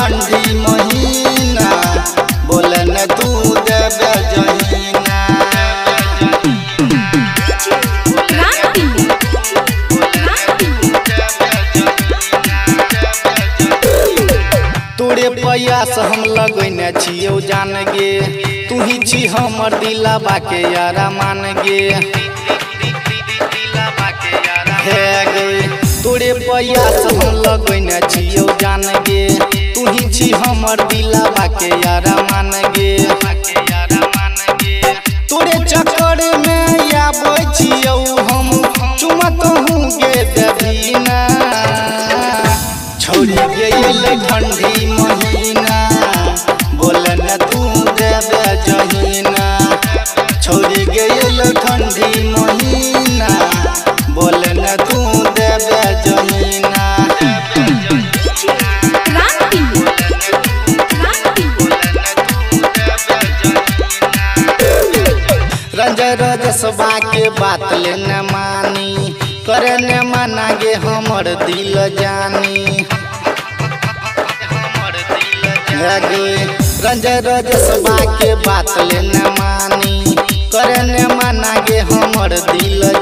ठंडी महीना बोलन दूध बेजहीना। तोरे प्रयास हम लगैने छियौ जान गे, तू ही छी हमर दिलवा के यारा मान गे। तोरे प्रयास हम लगैने छियौ जान गे, तू ही छी हमर दिलवा के यारा मान गे। तोरे चक्कर में आबै छियौ हम, चुमत हूँ गे दीना। छोड़ गइल ठंडी महीना बोलन तू दे जहीना। छोड़ गइल ठंडी महीना बोलन तू दे जहीना। रंजा रजसवा के बात ले न मानी, करे न माना गे हमर दिल जानी। रंजा रजसवा के बात ले न मानी, करे न माना गे हमर दिल